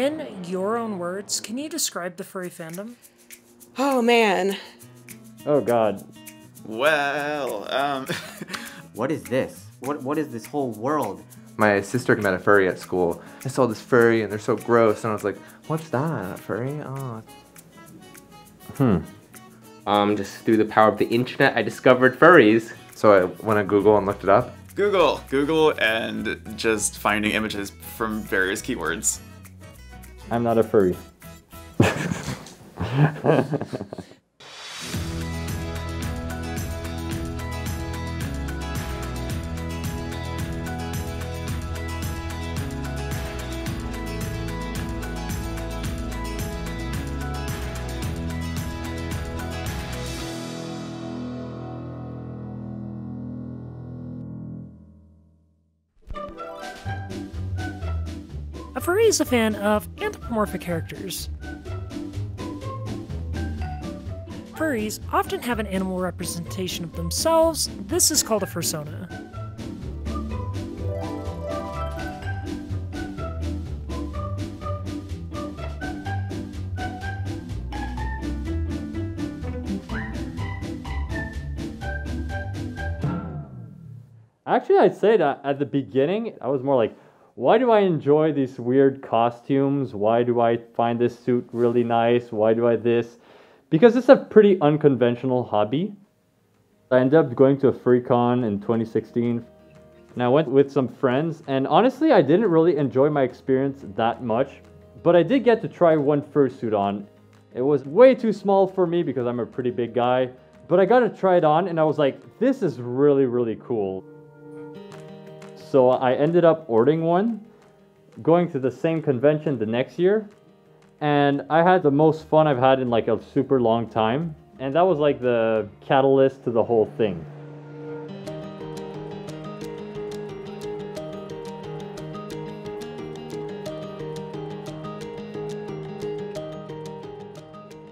In your own words, can you describe the furry fandom? Oh, man. Oh, God. Well, What is this? What is this whole world? My sister met a furry at school. I saw this furry, and they're so gross, and I was like, what's that, furry? Oh. Just through the power of the internet, I discovered furries. So I went on Google and looked it up. Google and just finding images from various keywords. I'm not a furry. A furry is a fan of anthropomorphic characters. Furries often have an animal representation of themselves. This is called a fursona. Actually, I'd say that at the beginning, I was more like, why do I enjoy these weird costumes? Why do I find this suit really nice? Why do I this? Because it's a pretty unconventional hobby. I ended up going to a furry con in 2016. And I went with some friends. And honestly, I didn't really enjoy my experience that much. But I did get to try one fursuit on. It was way too small for me because I'm a pretty big guy. But I got to try it on and I was like, this is really, really cool. So I ended up ordering one, going to the same convention the next year, and I had the most fun I've had in like a super long time. And that was like the catalyst to the whole thing.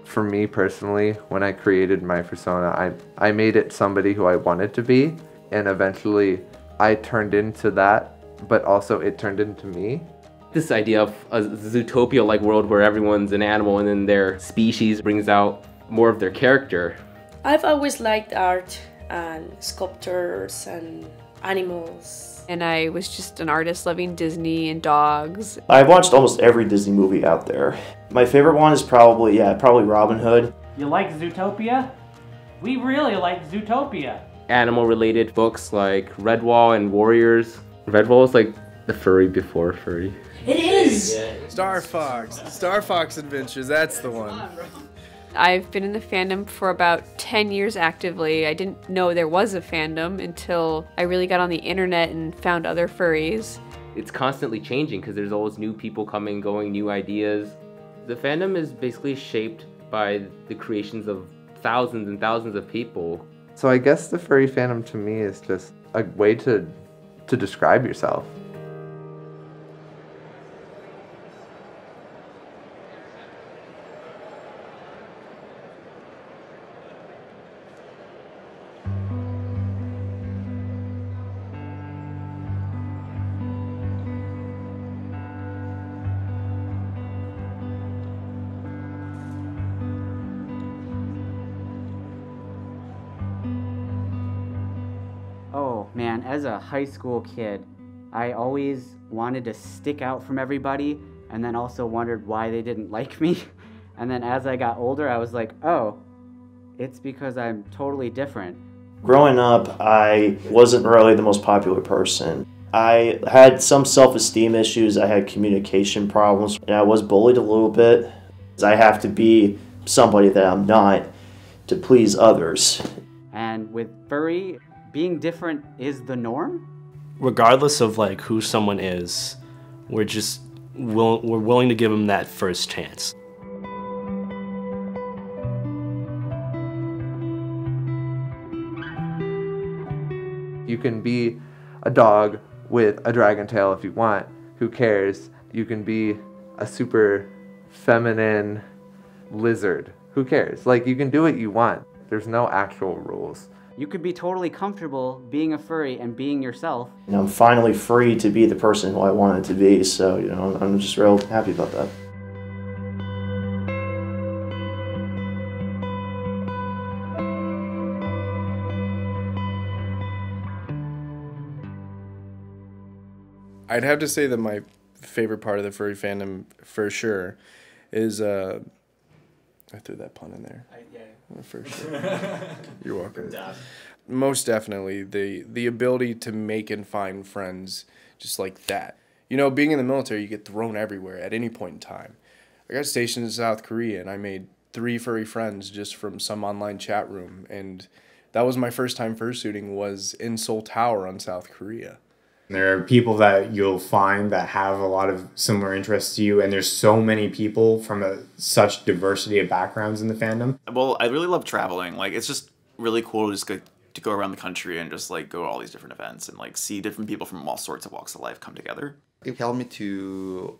For me personally, when I created my fursona, I made it somebody who I wanted to be, and eventually I turned into that, but also it turned into me. This idea of a Zootopia-like world where everyone's an animal and then their species brings out more of their character. I've always liked art and sculptures and animals. And I was just an artist loving Disney and dogs. I've watched almost every Disney movie out there. My favorite one is probably Robin Hood. You like Zootopia? We really like Zootopia. Animal-related books like Redwall and Warriors. Redwall is like the furry before furry. It is! Star Fox Adventures, that's the one. I've been in the fandom for about 10 years actively. I didn't know there was a fandom until I really got on the internet and found other furries. It's constantly changing because there's always new people coming, going, new ideas. The fandom is basically shaped by the creations of thousands and thousands of people. So I guess the furry fandom to me is just a way to describe yourself. Man, as a high school kid, I always wanted to stick out from everybody and then also wondered why they didn't like me. And then as I got older, I was like, oh, it's because I'm totally different. Growing up, I wasn't really the most popular person. I had some self-esteem issues, I had communication problems, and I was bullied a little bit. I have to be somebody that I'm not to please others. And with furry, being different is the norm? Regardless of like who someone is, we're willing to give them that first chance. You can be a dog with a dragon tail if you want, who cares? You can be a super feminine lizard, who cares? Like you can do what you want. There's no actual rules. You could be totally comfortable being a furry and being yourself. And I'm finally free to be the person who I wanted to be, so you know, I'm just real happy about that. I'd have to say that my favorite part of the furry fandom, for sure, is, I threw that pun in there. Yeah. For sure. You're welcome. Most definitely, the ability to make and find friends just like that. You know, being in the military, you get thrown everywhere at any point in time. I got stationed in South Korea, and I made 3 furry friends just from some online chat room, and that was my first time fursuiting, was in Seoul Tower on South Korea. There are people that you'll find that have a lot of similar interests to you, and there's so many people from such diversity of backgrounds in the fandom. Well, I really love traveling. Like, it's just really cool just to go around the country and just like go to all these different events and like see different people from all sorts of walks of life come together. It helped me to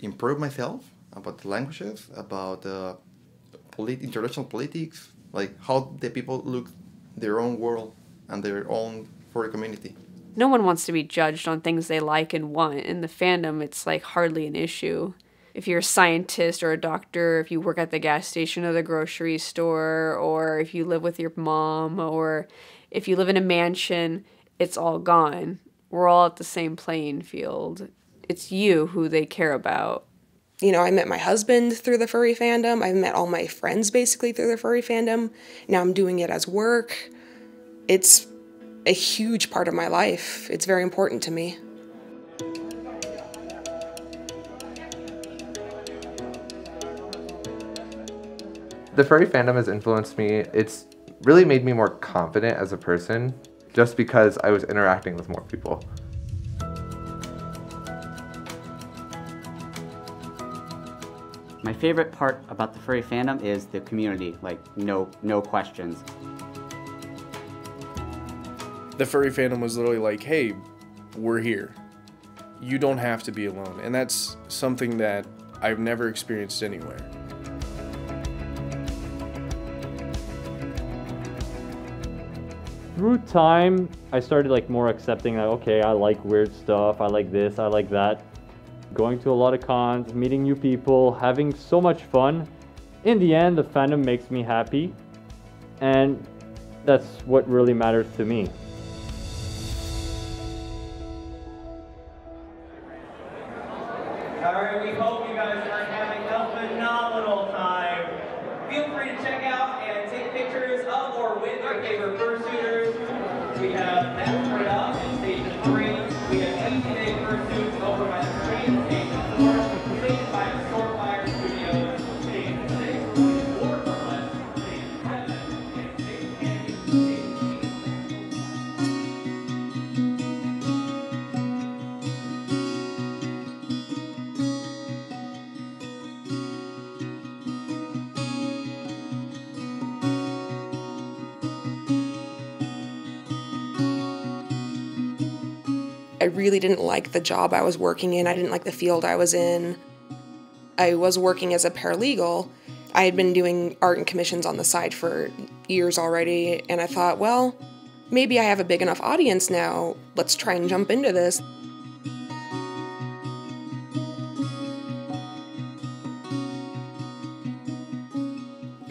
improve myself about the languages, about international politics, like how the people look their own world and their own furry community. No one wants to be judged on things they like and want. In the fandom, it's like hardly an issue. If you're a scientist or a doctor, if you work at the gas station or the grocery store, or if you live with your mom, or if you live in a mansion, it's all gone. We're all at the same playing field. It's you who they care about. You know, I met my husband through the furry fandom. I've met all my friends basically through the furry fandom. Now I'm doing it as work. It's a huge part of my life. It's very important to me. The furry fandom has influenced me. It's really made me more confident as a person just because I was interacting with more people. My favorite part about the furry fandom is the community, like no questions. The furry fandom was literally like, hey, we're here. You don't have to be alone. And that's something that I've never experienced anywhere. Through time, I started like more accepting that, okay, I like weird stuff. I like this, I like that. Going to a lot of cons, meeting new people, having so much fun. In the end, the fandom makes me happy. And that's what really matters to me. I really didn't like the job I was working in. I didn't like the field I was in. I was working as a paralegal. I had been doing art and commissions on the side for years already, and I thought, well, maybe I have a big enough audience now. Let's try and jump into this.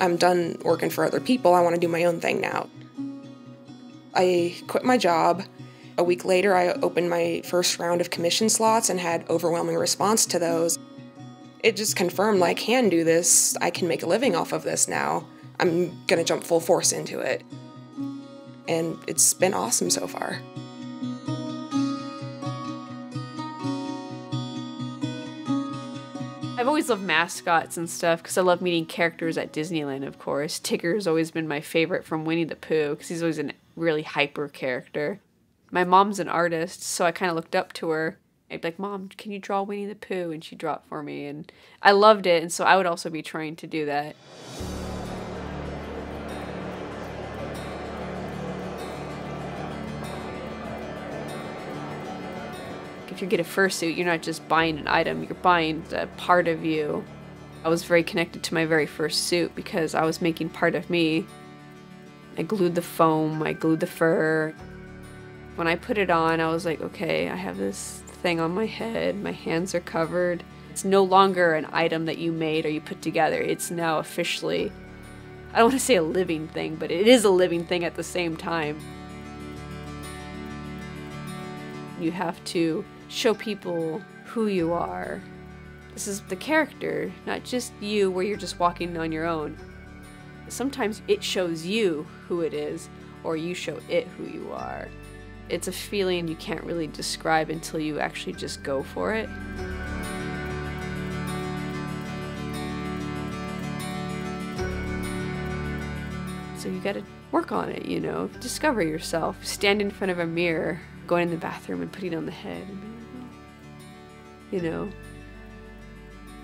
I'm done working for other people. I want to do my own thing now. I quit my job. A week later, I opened my first round of commission slots and had overwhelming response to those. It just confirmed, like, I can do this. I can make a living off of this now. I'm gonna jump full force into it. And it's been awesome so far. I've always loved mascots and stuff because I love meeting characters at Disneyland, of course. Tigger's always been my favorite from Winnie the Pooh because he's always a really hyper character. My mom's an artist, so I kind of looked up to her. I'd be like, Mom, can you draw Winnie the Pooh? And she'd draw it for me, and I loved it, and so I would also be trying to do that. If you get a fursuit, you're not just buying an item, you're buying a part of you. I was very connected to my very first suit because I was making part of me. I glued the foam, I glued the fur. When I put it on, I was like, okay, I have this thing on my head, my hands are covered. It's no longer an item that you made or you put together. It's now officially, I don't want to say a living thing, but it is a living thing at the same time. You have to show people who you are. This is the character, not just you where you're just walking on your own. Sometimes it shows you who it is, or you show it who you are. It's a feeling you can't really describe until you actually just go for it. So you gotta work on it, you know, discover yourself. Stand in front of a mirror, going in the bathroom and putting on the head. You know,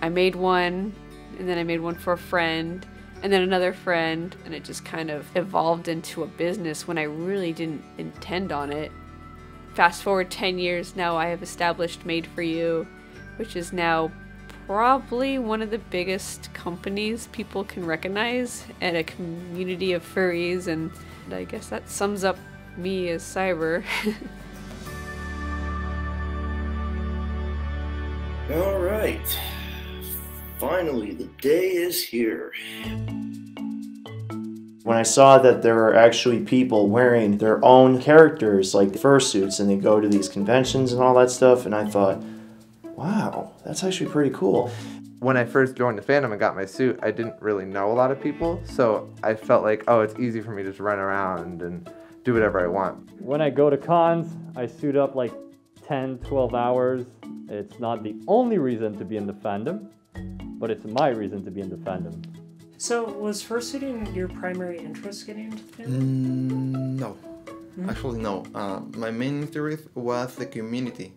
I made one, and then I made one for a friend, and then another friend, and it just kind of evolved into a business when I really didn't intend on it. Fast forward 10 years, now I have established Made For You, which is now probably one of the biggest companies people can recognize, and a community of furries, and I guess that sums up me as Cyber. All right. Finally, the day is here. When I saw that there are actually people wearing their own characters, like fursuits, and they go to these conventions and all that stuff, and I thought, wow, that's actually pretty cool. When I first joined the fandom and got my suit, I didn't really know a lot of people, so I felt like, oh, it's easy for me to just run around and do whatever I want. When I go to cons, I suit up like 10, 12 hours. It's not the only reason to be in the fandom, but it's my reason to be in the fandom. So, was fursuiting your primary interest getting into the fandom? No. Mm-hmm. Actually, no. My main interest was the community.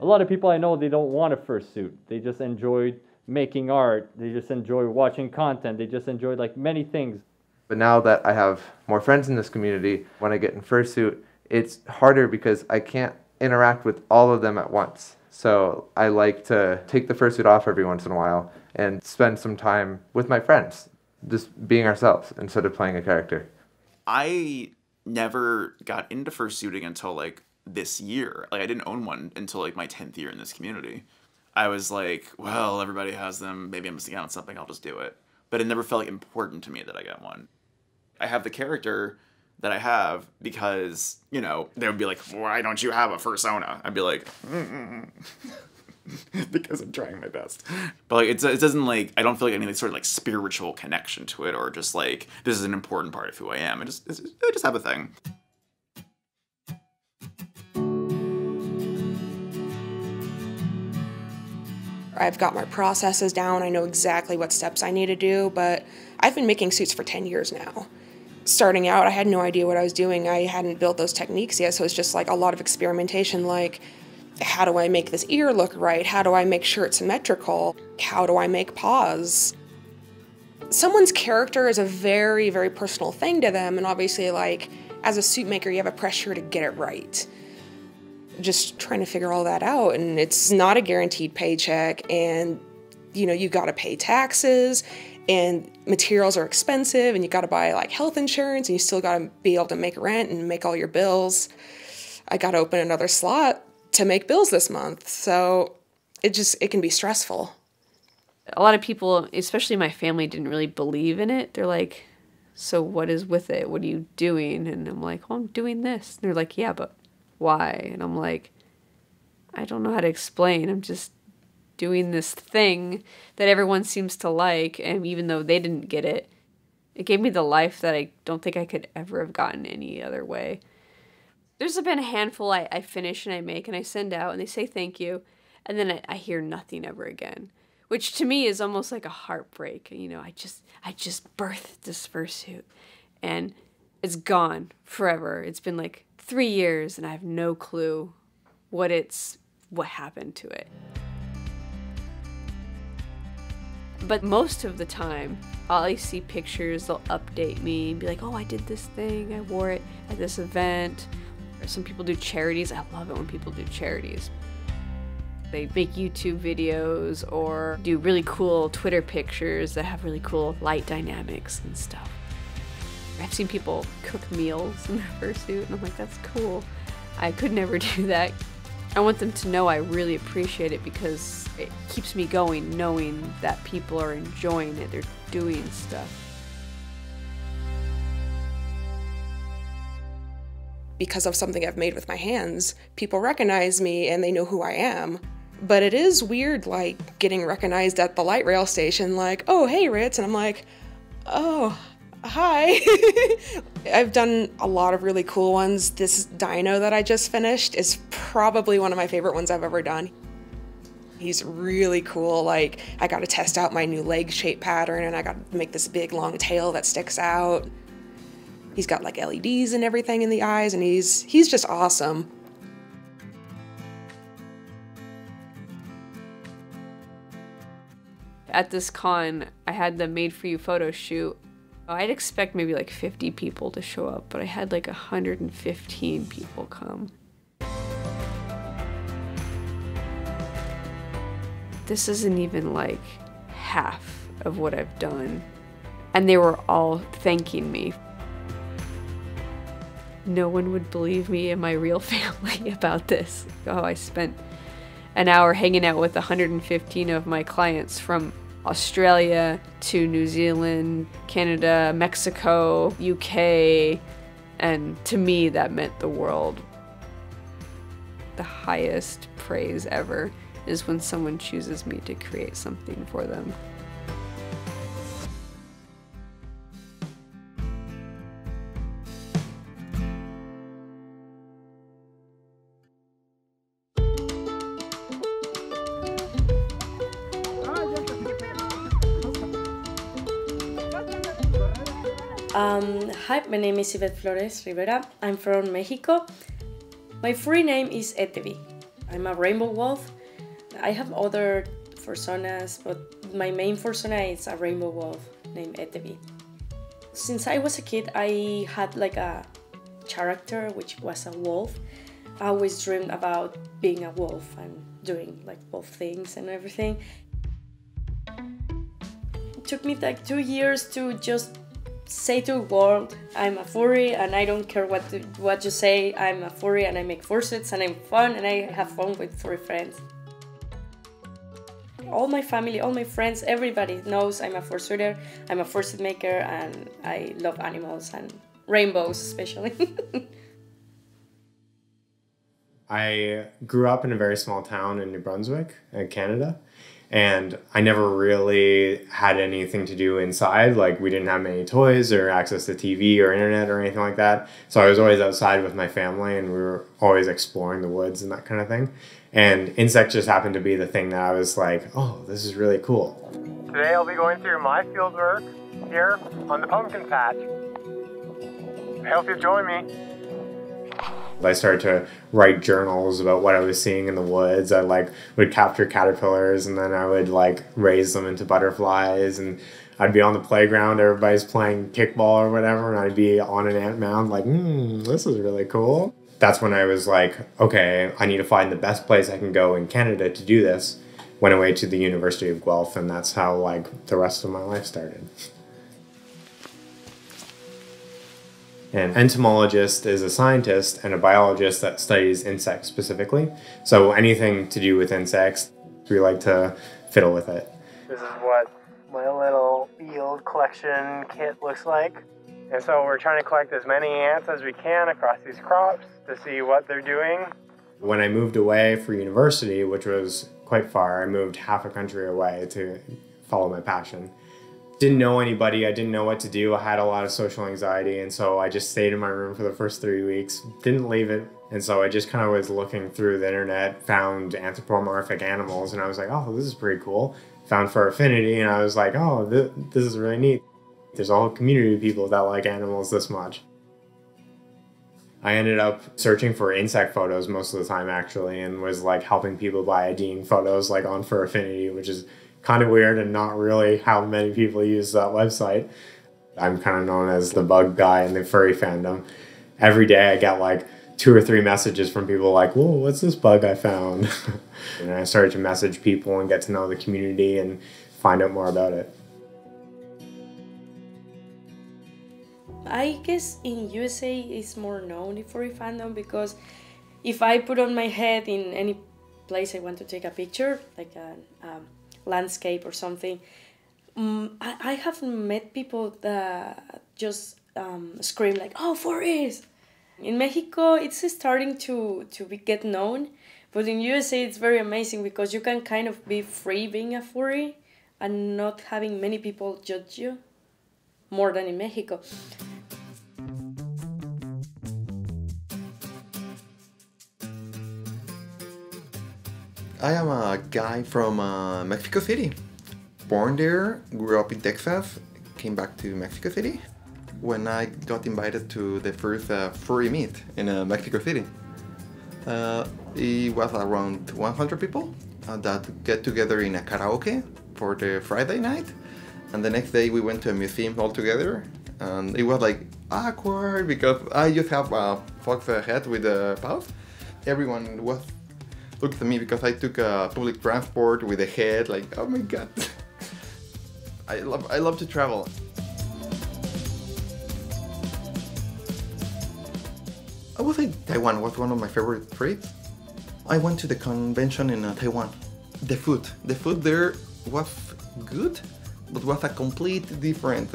A lot of people I know, they don't want a fursuit. They just enjoy making art. They just enjoy watching content. They just enjoy, like, many things. But now that I have more friends in this community, when I get in fursuit, it's harder because I can't interact with all of them at once. So I like to take the fursuit off every once in a while and spend some time with my friends, just being ourselves instead of playing a character. I never got into fursuiting until like this year. Like I didn't own one until like my 10th year in this community. I was like, well, everybody has them. Maybe I'm missing out on something. I'll just do it. But it never felt like important to me that I got one. I have the character that I have because, you know, they would be like, why don't you have a fursona? I'd be like, because I'm trying my best. But like, it doesn't like, I don't feel like any sort of like spiritual connection to it or just like, this is an important part of who I am. I just have a thing. I've got my processes down. I know exactly what steps I need to do, but I've been making suits for 10 years now. Starting out, I had no idea what I was doing. I hadn't built those techniques yet, so it's just like a lot of experimentation, like how do I make this ear look right? How do I make sure it's symmetrical? How do I make paws? Someone's character is a very, very personal thing to them, and obviously like as a suit maker, you have a pressure to get it right. Just trying to figure all that out, and it's not a guaranteed paycheck, and you know, you gotta pay taxes, and materials are expensive, and you gotta buy like health insurance, and you still gotta be able to make rent and make all your bills. I gotta open another slot to make bills this month, so it can be stressful. A lot of people, especially my family, didn't really believe in it. They're like, so what is with it? What are you doing? And I'm like, well, I'm doing this. And they're like, yeah, but why? And I'm like, I don't know how to explain. I'm just doing this thing that everyone seems to like, and even though they didn't get it, it gave me the life that I don't think I could ever have gotten any other way. There's been a handful I finish and I make and I send out, and they say thank you, and then I hear nothing ever again, which to me is almost like a heartbreak. You know, I just birthed this fursuit, and it's gone forever. It's been like 3 years, and I have no clue what happened to it. But most of the time, I'll always see pictures, they'll update me and be like, oh, I did this thing, I wore it at this event. Or some people do charities. I love it when people do charities. They make YouTube videos or do really cool Twitter pictures that have really cool light dynamics and stuff. I've seen people cook meals in their fursuit, and I'm like, that's cool. I could never do that. I want them to know I really appreciate it because it keeps me going knowing that people are enjoying it, they're doing stuff. Because of something I've made with my hands, people recognize me and they know who I am. But it is weird, like, getting recognized at the light rail station, like, oh, hey, Ritz, and I'm like, oh, hi. I've done a lot of really cool ones. This dino that I just finished is probably one of my favorite ones I've ever done. He's really cool. Like, I got to test out my new leg shape pattern, and I got to make this big long tail that sticks out. He's got like LEDs and everything in the eyes, and he's just awesome. At this con, I had the Made For You photo shoot. I'd expect maybe like 50 people to show up, but I had like 115 people come. This isn't even like half of what I've done. And they were all thanking me. No one would believe me and my real family about this. Oh, I spent an hour hanging out with 115 of my clients from Australia to New Zealand, Canada, Mexico, UK, and to me that meant the world. The highest praise ever is when someone chooses me to create something for them. Hi, my name is Yvette Flores Rivera. I'm from Mexico. My free name is Etevi. I'm a rainbow wolf. I have other fursonas, but my main fursona is a rainbow wolf named Etevi. Since I was a kid, I had like a character which was a wolf. I always dreamed about being a wolf and doing like wolf things and everything. It took me like 2 years to just say to the world, I'm a furry and I don't care what you say, I'm a furry and I make fursuits and I'm fun and I have fun with furry friends. All my family, all my friends, everybody knows I'm a fursuiter, I'm a fursuit maker, and I love animals and rainbows especially. I grew up in a very small town in New Brunswick, Canada. And I never really had anything to do inside. Like, we didn't have many toys or access to TV or internet or anything like that. So I was always outside with my family, and we were always exploring the woods and that kind of thing. And insects just happened to be the thing that I was like, oh, this is really cool. Today I'll be going through my field work here on the pumpkin patch. I hope you join me. I started to write journals about what I was seeing in the woods. I would capture caterpillars, and then I would raise them into butterflies, and I'd be on the playground, everybody's playing kickball or whatever, and I'd be on an ant mound like, this is really cool. That's when I was like, okay, I need to find the best place I can go in Canada to do this. Went away to the University of Guelph, and that's how the rest of my life started. An entomologist is a scientist and a biologist that studies insects specifically. So anything to do with insects, we like to fiddle with it. This is what my little field collection kit looks like. And so we're trying to collect as many ants as we can across these crops to see what they're doing. When I moved away for university, which was quite far, I moved half a country away to follow my passion. Didn't know anybody, I didn't know what to do, I had a lot of social anxiety, and so I just stayed in my room for the first 3 weeks, didn't leave it, and so I just kind of was looking through the internet, found anthropomorphic animals, and I was like, oh, this is pretty cool. Found Fur Affinity, and I was like, oh, this is really neat. There's a whole community of people that like animals this much. I ended up searching for insect photos most of the time, actually, and was helping people by IDing photos on Fur Affinity, which is kind of weird and not really how many people use that website. I'm kind of known as the bug guy in the furry fandom. Every day I get 2 or 3 messages from people whoa, what's this bug I found? And I started to message people and get to know the community and find out more about it. I guess in USA it's more known for fandom, because if I put on my head in any place I want to take a picture, like a landscape or something, I have met people that just scream like, "Oh, furries!" In Mexico, it's starting to get known, but in USA it's very amazing because you can kind of be free being a furry and not having many people judge you, more than in Mexico. I am a guy from Mexico City. Born there, grew up in Texas, came back to Mexico City when I got invited to the first furry meet in Mexico City. It was around 100 people that get together in a karaoke for the Friday night, and the next day we went to a museum all together, and it was like awkward because I just have a fox head with a paws. Everyone was looked at me because I took public transport with a head, like, oh my god. I love to travel. I would say Taiwan was one of my favorite trips. I went to the convention in Taiwan. The food there was good, but was a complete different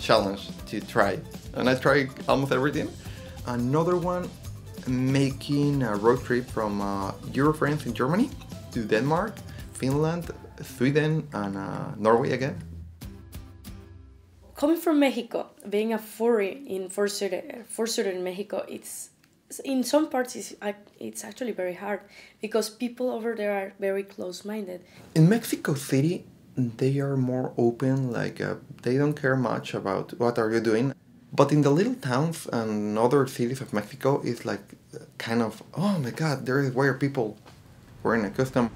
challenge to try. And I tried almost everything. Another one, making a road trip from your friends in Germany to Denmark, Finland, Sweden, and Norway again. Coming from Mexico, being a furry in Fur City in Mexico, it's in some parts it's actually very hard because people over there are very close-minded. In Mexico City, they are more open, like they don't care much about what are you doing. But in the little towns and other cities of Mexico, it's like kind of, oh my god, there is where people wearing a costume.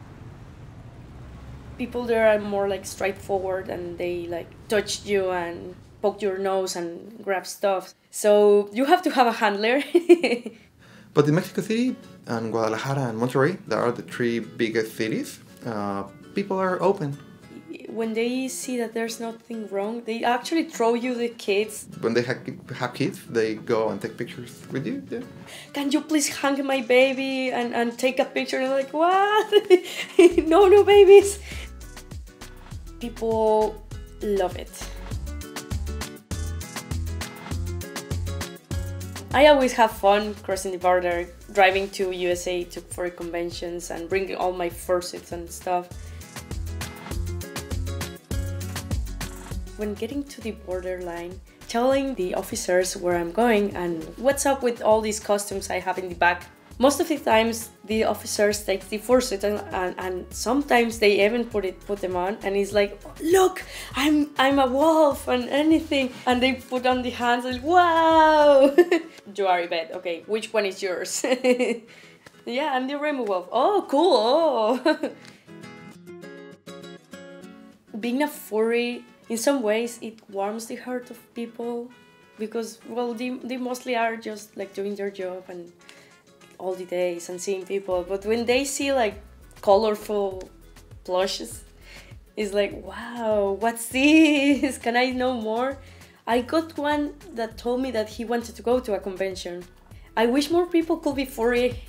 People there are more like straightforward, and they like touch you and poke your nose and grab stuff. So you have to have a handler. But in Mexico City and Guadalajara and Monterrey, that are the three biggest cities, people are open. When they see that there's nothing wrong, they actually throw you the kids. When they have kids, they go and take pictures with you. Yeah. Can you please hang my baby and take a picture? And like, what? No babies. People love it. I always have fun crossing the border, driving to USA to furry conventions and bringing all my fursuits and stuff. When getting to the borderline, telling the officers where I'm going and what's up with all these costumes I have in the back. Most of the times, the officers take the fursuit and sometimes they even put them on, and it's like, look, I'm a wolf and anything, and they put on the hands like, wow, you are Yvette. Okay, which one is yours? Yeah, I'm the rainbow wolf. Oh, cool. Oh. Being a furry, in some ways, it warms the heart of people because, well, they mostly are just like doing their job and all the days and seeing people. But when they see like colorful plushes, it's like, wow, what's this? Can I know more? I got one that told me that he wanted to go to a convention. I wish more people could be furry.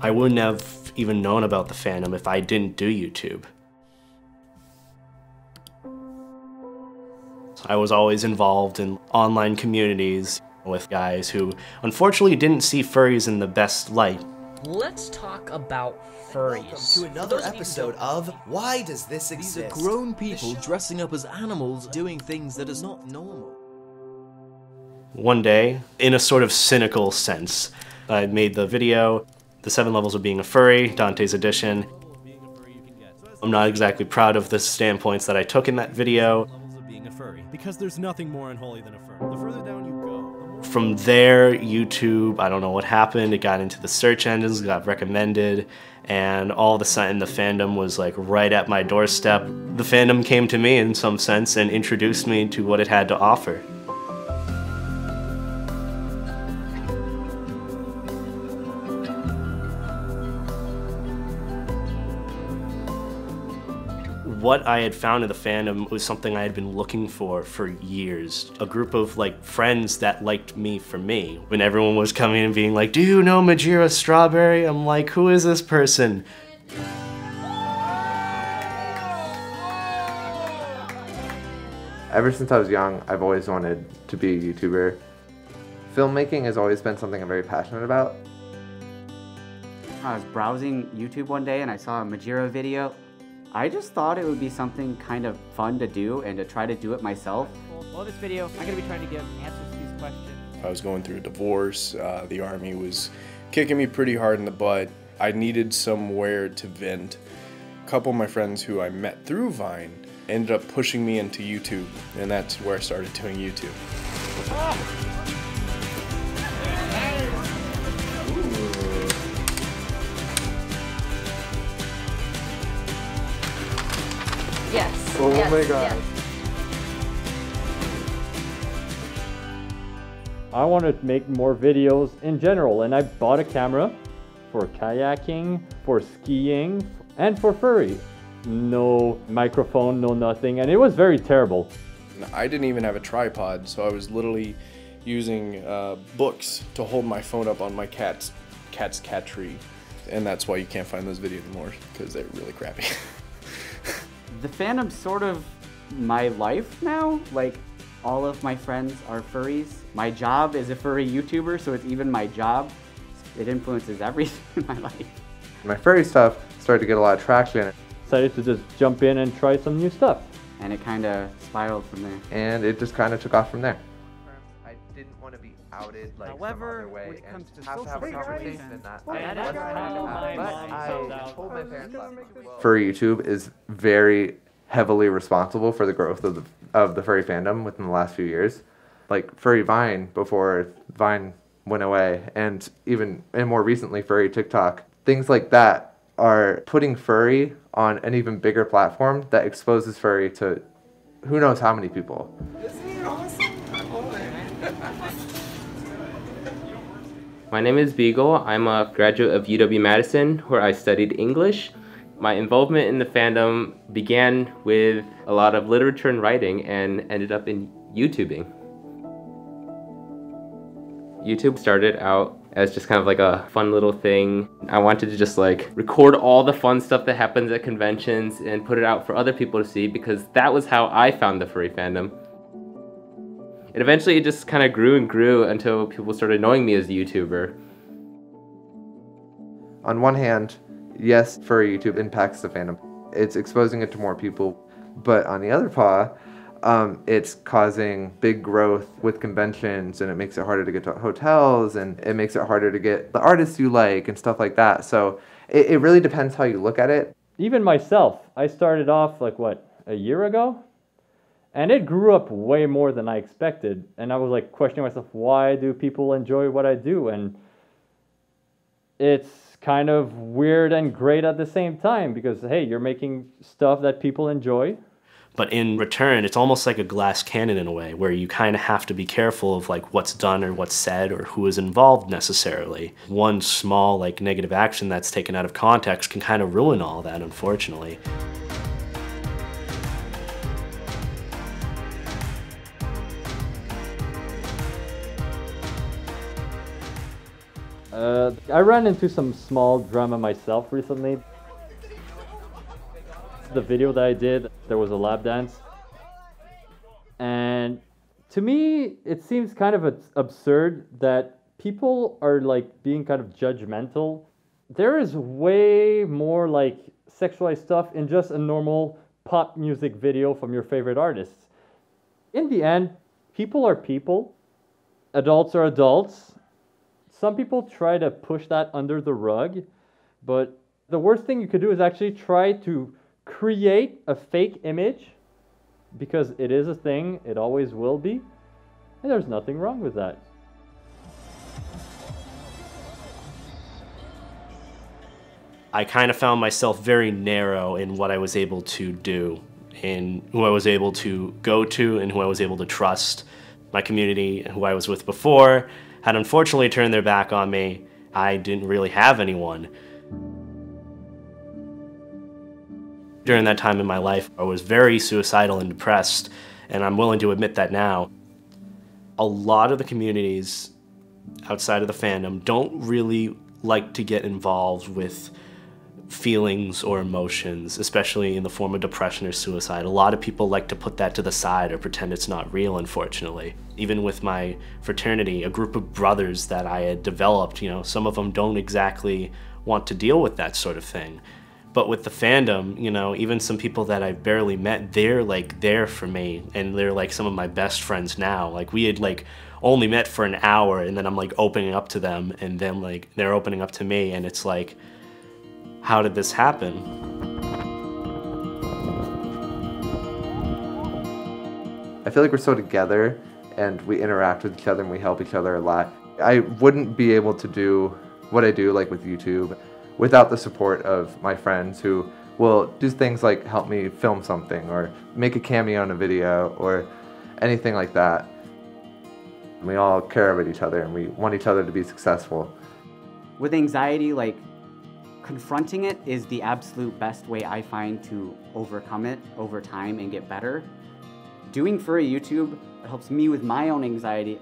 I wouldn't have even known about the fandom if I didn't do YouTube. I was always involved in online communities with guys who unfortunately didn't see furries in the best light. Let's talk about furries. Welcome to another episode of Why Does This Exist? These are grown people dressing up as animals doing things that is not normal. One day, in a sort of cynical sense, I made the video, The 7 Levels of Being a Furry, Dante's Edition. I'm not exactly proud of the standpoints that I took in that video. being a furry, because there's nothing more unholy than a furry. The further down you go... From there, YouTube, I don't know what happened, it got into the search engines, got recommended, and all of a sudden the fandom was like right at my doorstep. The fandom came to me in some sense and introduced me to what it had to offer. What I had found in the fandom was something I had been looking for years. A group of like friends that liked me for me. When everyone was coming and being like, "Do you know Majira Strawberry?" I'm like, "Who is this person?" Ever since I was young, I've always wanted to be a YouTuber. Filmmaking has always been something I'm very passionate about. I was browsing YouTube one day and I saw a Majira video. I just thought it would be something kind of fun to do and to try to do it myself. Well, this video, I'm gonna be trying to give answers to these questions. I was going through a divorce. The army was kicking me pretty hard in the butt. I needed somewhere to vent. A couple of my friends who I met through Vine ended up pushing me into YouTube, and that's where I started doing YouTube. Ah! Yes. Oh yes, my God. Yes. I want to make more videos in general, and I bought a camera for kayaking, for skiing, and for furry. No microphone, no nothing, and it was very terrible. I didn't even have a tripod, so I was literally using books to hold my phone up on my cat's cat tree. And that's why you can't find those videos anymore, because they're really crappy. The fandom's sort of my life now. Like, all of my friends are furries. My job is a furry YouTuber, so it's even my job. It influences everything in my life. My furry stuff started to get a lot of traction. Decided to just jump in and try some new stuff. And it kind of spiraled from there. And it just kind of took off from there. I didn't want to be outed like however, some other way when it comes and to have social to have a conversation and not. Furry YouTube is very heavily responsible for the growth of the furry fandom within the last few years. Like furry Vine before Vine went away, and more recently furry TikTok. Things like that are putting furry on an even bigger platform that exposes furry to who knows how many people. My name is Beagle. I'm a graduate of UW Madison, where I studied English. My involvement in the fandom began with a lot of literature and writing and ended up in YouTubing. YouTube started out as just kind of like a fun little thing. I wanted to just like record all the fun stuff that happens at conventions and put it out for other people to see, because that was how I found the furry fandom. And eventually it just kind of grew and grew until people started knowing me as a YouTuber. On one hand, yes, furry YouTube impacts the fandom. It's exposing it to more people. But on the other paw, it's causing big growth with conventions, and it makes it harder to get to hotels, and it makes it harder to get the artists you like and stuff like that. So it really depends how you look at it. Even myself, I started off like, what, a year ago? And it grew up way more than I expected. And I was like questioning myself, why do people enjoy what I do? And it's kind of weird and great at the same time because, hey, you're making stuff that people enjoy. But in return, it's almost like a glass cannon in a way, where you kind of have to be careful of like what's done or what's said or who is involved necessarily. One small like negative action that's taken out of context can kind of ruin all that, unfortunately. I ran into some small drama myself recently. The video that I did, there was a lap dance. And to me, it seems kind of absurd that people are like being kind of judgmental. There is way more like sexualized stuff in just a normal pop music video from your favorite artists. In the end, people are people. Adults are adults. Some people try to push that under the rug, but the worst thing you could do is actually try to create a fake image because it is a thing, it always will be, and there's nothing wrong with that. I kind of found myself very narrow in what I was able to do, in who I was able to go to and who I was able to trust. My community, who I was with before, had unfortunately turned their back on me. I didn't really have anyone. During that time in my life, I was very suicidal and depressed, and I'm willing to admit that now. A lot of the communities outside of the fandom don't really like to get involved with feelings or emotions, especially in the form of depression or suicide. A lot of people like to put that to the side or pretend it's not real, unfortunately. Even with my fraternity, a group of brothers that I had developed, you know, some of them don't exactly want to deal with that sort of thing. But with the fandom, you know, even some people that I've barely met, they're like there for me, and they're like some of my best friends now. Like, we had like only met for an hour, and then I'm like opening up to them, and then like they're opening up to me, and it's like, how did this happen? I feel like we're so together, and we interact with each other, and we help each other a lot. I wouldn't be able to do what I do, like with YouTube, without the support of my friends who will do things like help me film something or make a cameo in a video or anything like that. We all care about each other and we want each other to be successful. With anxiety, like, confronting it is the absolute best way I find to overcome it over time and get better. Doing Furry YouTube helps me with my own anxiety,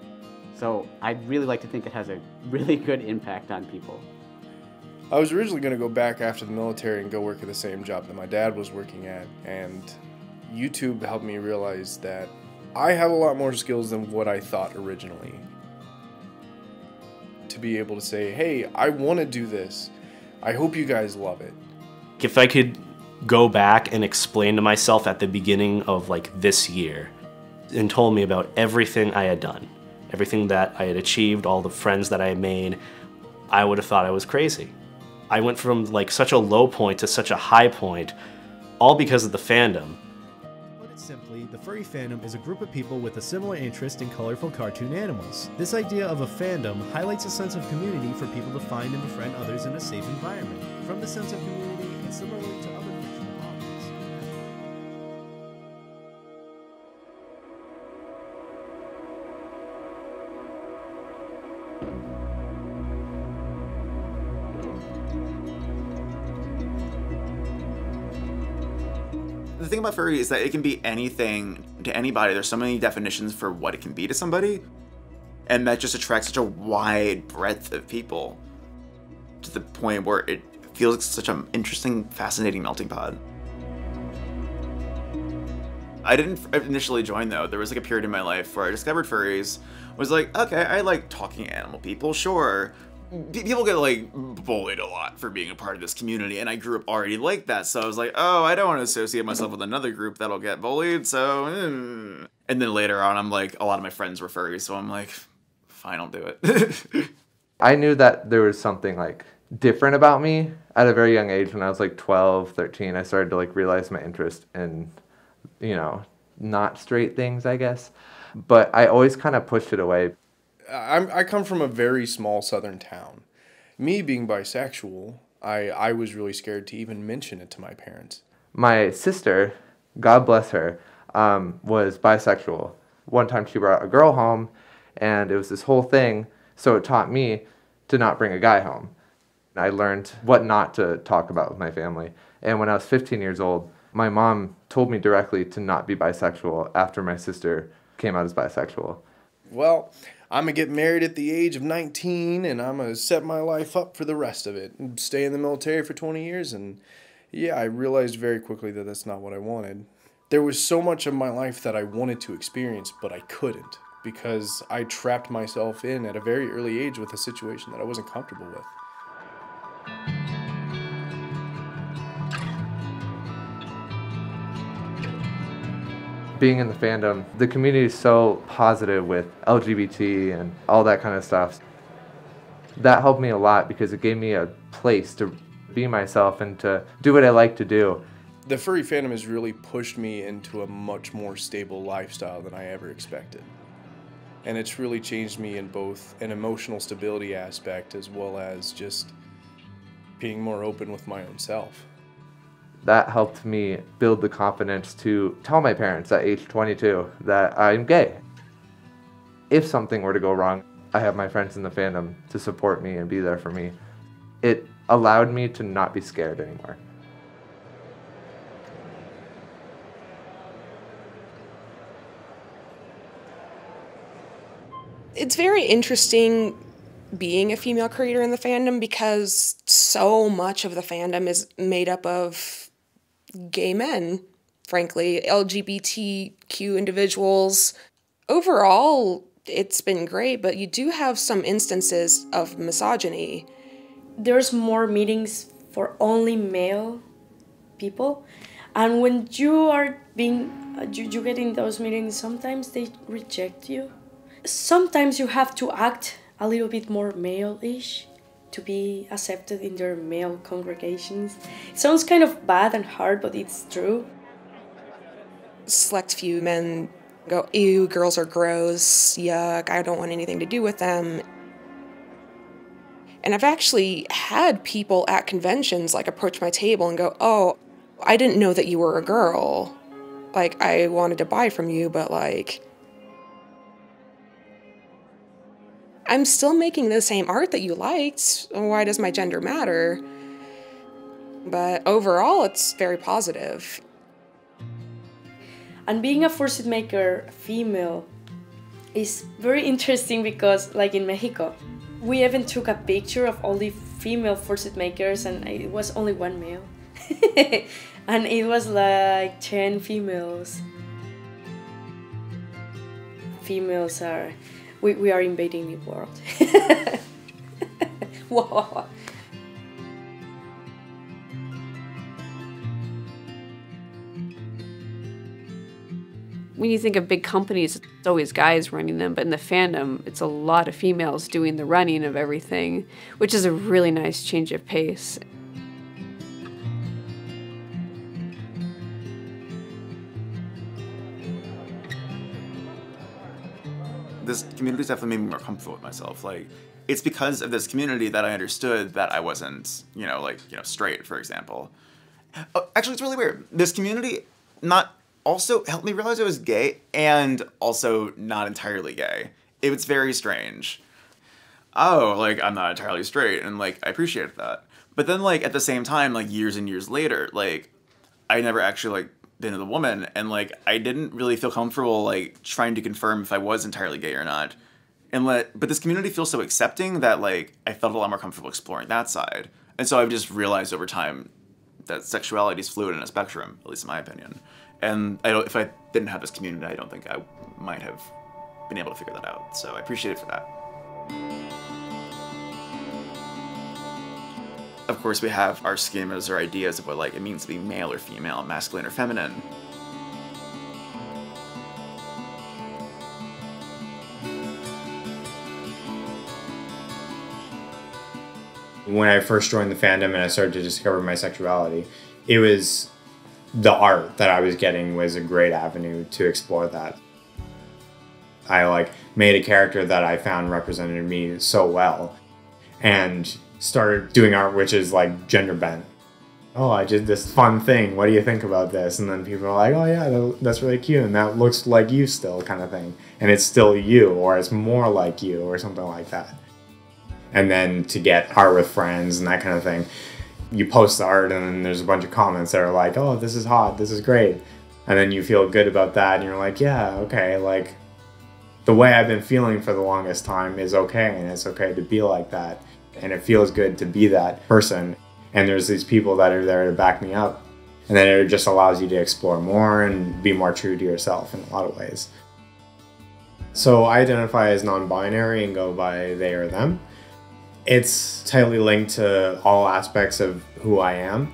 so I'd really like to think it has a really good impact on people. I was originally going to go back after the military and go work at the same job that my dad was working at, and YouTube helped me realize that I have a lot more skills than what I thought originally. To be able to say, hey, I want to do this. I hope you guys love it. If I could go back and explain to myself at the beginning of like this year and told me about everything I had done, everything that I had achieved, all the friends that I had made, I would have thought I was crazy. I went from like such a low point to such a high point, all because of the fandom. Put it simply, the furry fandom is a group of people with a similar interest in colorful cartoon animals. This idea of a fandom highlights a sense of community for people to find and befriend others in a safe environment. From the sense of community, it's similarly to other fictional hobbies. The thing about furry is that it can be anything to anybody. There's so many definitions for what it can be to somebody, and that just attracts such a wide breadth of people to the point where it feels like such an interesting, fascinating melting pot. I didn't initially join, though. There was like a period in my life where I discovered furries. I was like, okay, I like talking animal people, sure. People get like bullied a lot for being a part of this community, and I grew up already like that, so I was like, oh, I don't want to associate myself with another group that'll get bullied, so And then later on, I'm like, a lot of my friends were furries, so I'm like, fine, I'll do it. I knew that there was something like different about me at a very young age. When I was like 12, 13, I started to like realize my interest in, you know, not straight things, I guess, but I always kind of pushed it away. I come from a very small southern town. Me being bisexual, I was really scared to even mention it to my parents. My sister, God bless her, was bisexual. One time she brought a girl home, and it was this whole thing, so it taught me to not bring a guy home. I learned what not to talk about with my family. And when I was 15 years old, my mom told me directly to not be bisexual after my sister came out as bisexual. Well, I'm going to get married at the age of 19, and I'm going to set my life up for the rest of it and stay in the military for 20 years. And yeah, I realized very quickly that that's not what I wanted. There was so much of my life that I wanted to experience, but I couldn't because I trapped myself in at a very early age with a situation that I wasn't comfortable with. Being in the fandom, the community is so positive with LGBT and all that kind of stuff. That helped me a lot because it gave me a place to be myself and to do what I like to do. The furry fandom has really pushed me into a much more stable lifestyle than I ever expected. And it's really changed me in both an emotional stability aspect as well as just being more open with my own self. That helped me build the confidence to tell my parents at age 22 that I'm gay. If something were to go wrong, I have my friends in the fandom to support me and be there for me. It allowed me to not be scared anymore. It's very interesting being a female creator in the fandom because so much of the fandom is made up of gay men, frankly, LGBTQ individuals. Overall, it's been great, but you do have some instances of misogyny. There's more meetings for only male people, and when you are being, you get in those meetings, sometimes they reject you. Sometimes you have to act a little bit more male-ish to be accepted in their male congregations. It sounds kind of bad and hard, but it's true. Select few men go, ew, girls are gross, yuck, I don't want anything to do with them. And I've actually had people at conventions like approach my table and go, oh, I didn't know that you were a girl. Like, I wanted to buy from you, but like... I'm still making the same art that you liked. Why does my gender matter? But overall, it's very positive. And being a fursuit maker, female, is very interesting because, like in Mexico, we even took a picture of only female fursuit makers and it was only one male. And it was like 10 females. Females are... We are invading the world. Whoa. When you think of big companies, it's always guys running them, but in the fandom, it's a lot of females doing the running of everything, which is a really nice change of pace. This community's definitely made me more comfortable with myself. Like, it's because of this community that I understood that I wasn't, straight, for example. Oh, actually, it's really weird. This community not also helped me realize I was gay and also not entirely gay. It was very strange. Oh, like, I'm not entirely straight, and, like, I appreciated that. But then, like, at the same time, like, years and years later, like, I never actually, like, been a woman, and like I didn't really feel comfortable like trying to confirm if I was entirely gay or not, and but this community feels so accepting that like I felt a lot more comfortable exploring that side, and so I've just realized over time that sexuality is fluid in a spectrum, at least in my opinion, and if I didn't have this community, I don't think I might have been able to figure that out. So I appreciate it for that. Of course, we have our schemas or ideas of what like it means to be male or female, masculine or feminine. When I first joined the fandom and I started to discover my sexuality, it was the art that I was getting was a great avenue to explore that. I like made a character that I found represented me so well, and started doing art which is like gender bent. Oh, I did this fun thing, what do you think about this? And then people are like, oh yeah, that's really cute and that looks like you still, kind of thing. And it's still you, or it's more like you, or something like that. And then to get art with friends and that kind of thing, you post the art and then there's a bunch of comments that are like, oh, this is hot, this is great. And then you feel good about that and you're like, yeah, okay, like the way I've been feeling for the longest time is okay, and it's okay to be like that. And it feels good to be that person, and there's these people that are there to back me up, and then it just allows you to explore more and be more true to yourself in a lot of ways. So I identify as non-binary and go by they or them. It's tightly linked to all aspects of who I am.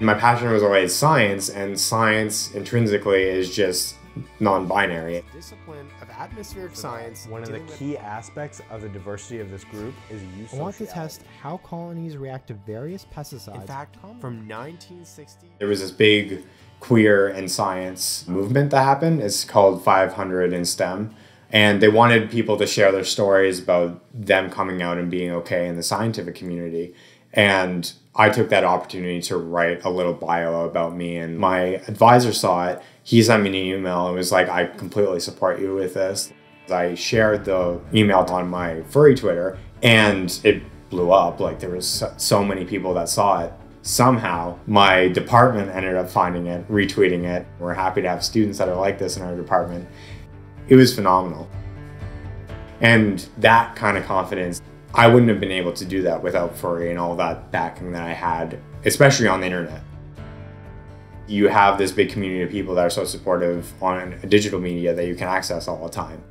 My passion was always science, and science intrinsically is just non-binary. Discipline of atmospheric science. One of the key aspects of the diversity of this group is use. I want to test how colonies react to various pesticides. In fact, from 1960, there was this big queer and science movement that happened. It's called 500 in STEM. And they wanted people to share their stories about them coming out and being okay in the scientific community. And I took that opportunity to write a little bio about me, and my advisor saw it. He sent me an email and was like, I completely support you with this. I shared the email on my furry Twitter and it blew up. Like, there was so many people that saw it. Somehow my department ended up finding it, retweeting it. We're happy to have students that are like this in our department. It was phenomenal. And that kind of confidence, I wouldn't have been able to do that without furry and all that backing that I had, especially on the internet. You have this big community of people that are so supportive on a digital media that you can access all the time.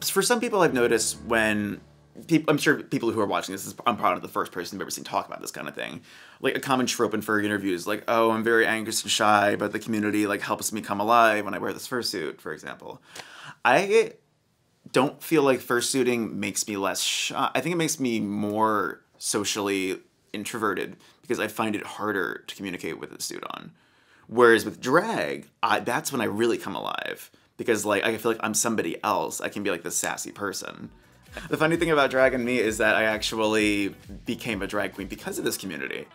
For some people, I've noticed when people, I'm sure people who are watching this, I'm probably the first person I've ever seen talk about this kind of thing. Like, a common trope in furry interviews, like, oh, I'm very anxious and shy, but the community like helps me come alive when I wear this fursuit, for example. I don't feel like fursuiting makes me less shy. I think it makes me more socially introverted because I find it harder to communicate with a suit on. Whereas with drag, that's when I really come alive because, like, I feel like I'm somebody else. I can be like this sassy person. The funny thing about drag and me is that I actually became a drag queen because of this community.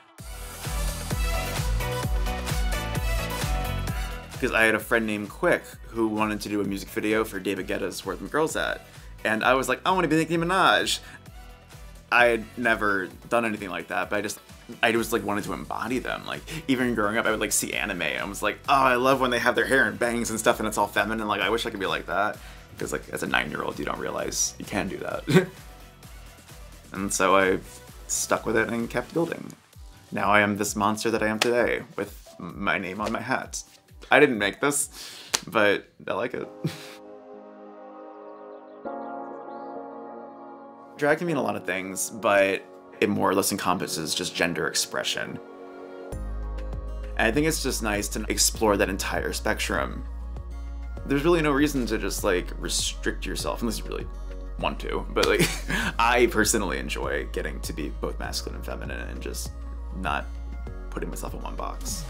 Because I had a friend named Quick who wanted to do a music video for David Guetta's Where Them Girls At. And I was like, I want to be Nicki Minaj. I had never done anything like that, but I just like wanted to embody them. Like, even growing up, I would like see anime and I was like, oh, I love when they have their hair and bangs and stuff and it's all feminine. Like, I wish I could be like that. Because like, as a 9-year-old, you don't realize you can do that. And so I stuck with it and kept building. Now I am this monster that I am today with my name on my hat. I didn't make this, but I like it. Drag can mean a lot of things, but it more or less encompasses just gender expression. And I think it's just nice to explore that entire spectrum. There's really no reason to just like restrict yourself unless you really want to, but like I personally enjoy getting to be both masculine and feminine and just not putting myself in one box.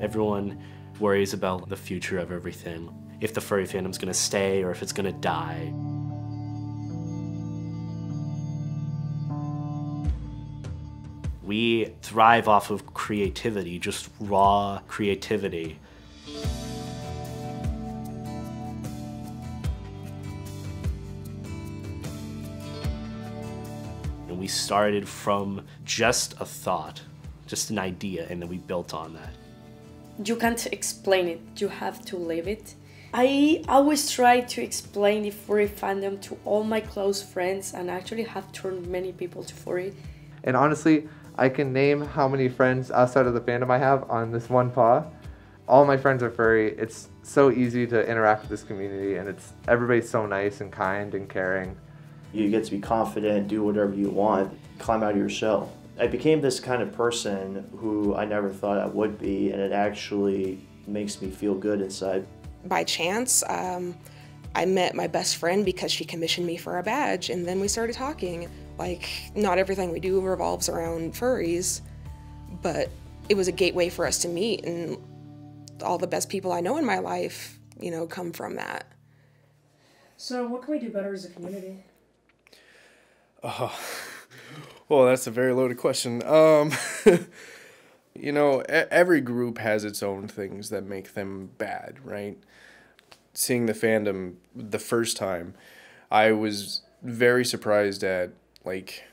Everyone worries about the future of everything. If the furry fandom's gonna stay or if it's gonna die. We thrive off of creativity, just raw creativity. And we started from just a thought, just an idea, and then we built on that. You can't explain it, you have to live it. I always try to explain the furry fandom to all my close friends and actually have turned many people to furry. And honestly, I can name how many friends outside of the fandom I have on this one paw. All my friends are furry. It's so easy to interact with this community and it's everybody's so nice and kind and caring. You get to be confident, do whatever you want, climb out of your shell. I became this kind of person who I never thought I would be, and it actually makes me feel good inside. By chance, I met my best friend because she commissioned me for a badge, and then we started talking. Like, not everything we do revolves around furries, but it was a gateway for us to meet, and all the best people I know in my life, you know, come from that. So what can we do better as a community? Oh. Well, that's a very loaded question. You know, every group has its own things that make them bad, right? Seeing the fandom the first time, I was very surprised at, like,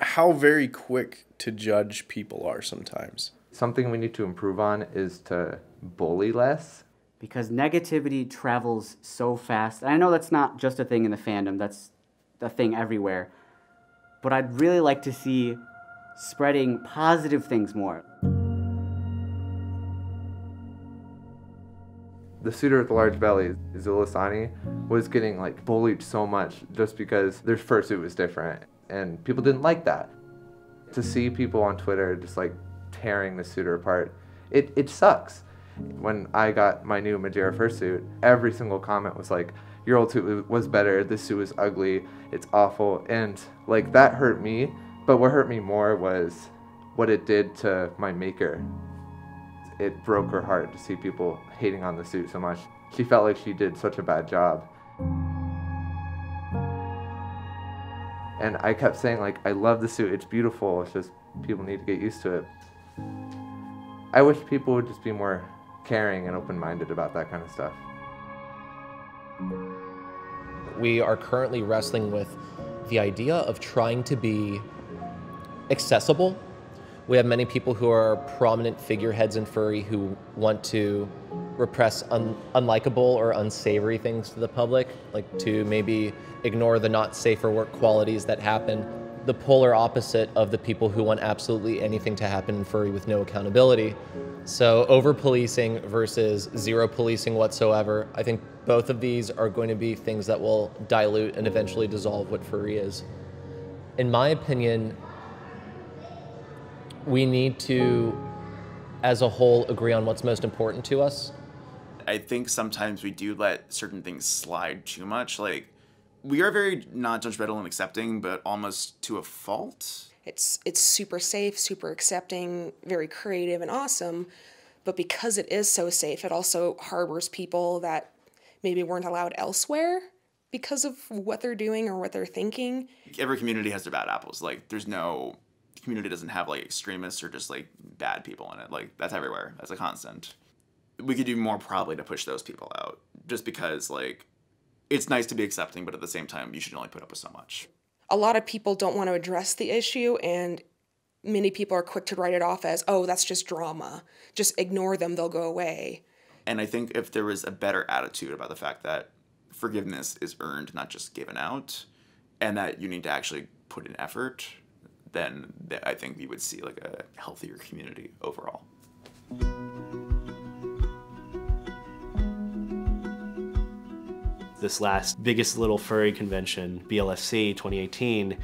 how very quick to judge people are sometimes. Something we need to improve on is to bully less. because negativity travels so fast. And I know that's not just a thing in the fandom, that's a thing everywhere. But I'd really like to see spreading positive things more. The suitor with the large belly, Zulisani, was getting like bullied so much just because their fursuit was different, and people didn't like that. To see people on Twitter just like tearing the suitor apart, it sucks. When I got my new Majira fursuit, every single comment was like, your old suit was better, this suit was ugly, it's awful, and like that hurt me, but what hurt me more was what it did to my maker. It broke her heart to see people hating on the suit so much. She felt like she did such a bad job. And I kept saying like, I love the suit, it's beautiful, it's just people need to get used to it. I wish people would just be more caring and open-minded about that kind of stuff. We are currently wrestling with the idea of trying to be accessible. We have many people who are prominent figureheads in furry who want to repress unlikable or unsavory things to the public, like to maybe ignore the not safe for work qualities that happen. The polar opposite of the people who want absolutely anything to happen in furry with no accountability. So over-policing versus zero policing whatsoever. I think both of these are going to be things that will dilute and eventually dissolve what furry is. In my opinion, we need to, as a whole, agree on what's most important to us. I think sometimes we do let certain things slide too much. Like, we are very non-judgmental and accepting, but almost to a fault. It's super safe, super accepting, very creative and awesome, but because it is so safe, it also harbors people that maybe weren't allowed elsewhere because of what they're doing or what they're thinking. Every community has their bad apples. Like, there's no community doesn't have like extremists or just like bad people in it. Like, that's everywhere. That's a constant. We could do more probably to push those people out, just because like, it's nice to be accepting, but at the same time, you should only put up with so much. A lot of people don't want to address the issue, and many people are quick to write it off as, oh, that's just drama. Just ignore them, they'll go away. And I think if there was a better attitude about the fact that forgiveness is earned, not just given out, and that you need to actually put in effort, then I think we would see like a healthier community overall. This last biggest little furry convention, BLFC 2018,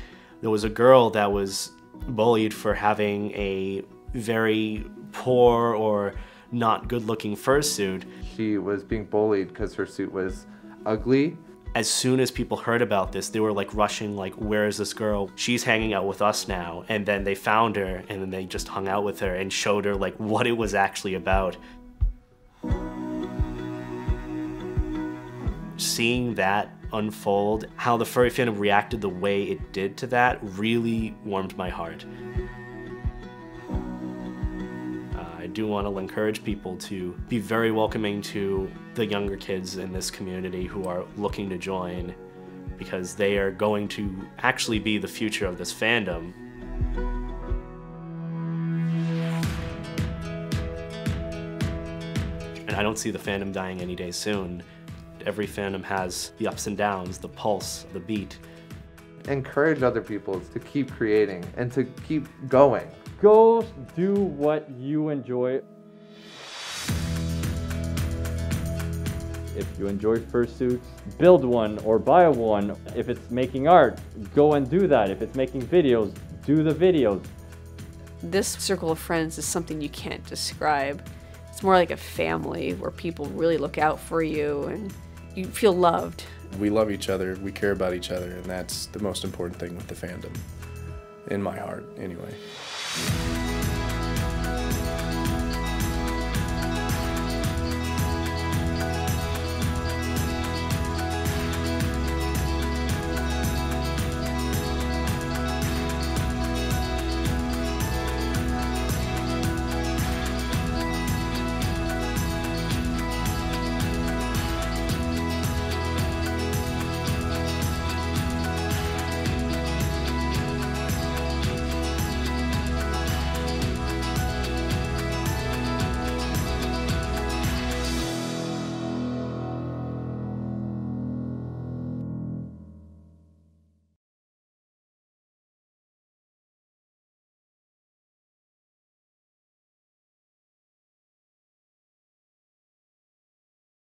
there was a girl that was bullied for having a very poor or not good-looking fursuit. She was being bullied because her suit was ugly. As soon as people heard about this, they were like rushing, like, where is this girl? She's hanging out with us now. And then they found her, and then they just hung out with her and showed her like what it was actually about. Seeing that unfold, how the furry fandom reacted the way it did to that, really warmed my heart. I do want to encourage people to be very welcoming to the younger kids in this community who are looking to join, because they are going to actually be the future of this fandom. And I don't see the fandom dying any day soon. Every fandom has the ups and downs, the pulse, the beat. Encourage other people to keep creating and to keep going. Go do what you enjoy. If you enjoy fursuits, build one or buy one. If it's making art, go and do that. If it's making videos, do the videos. This circle of friends is something you can't describe. It's more like a family where people really look out for you and you feel loved. We love each other, we care about each other, and that's the most important thing with the fandom. In my heart, anyway.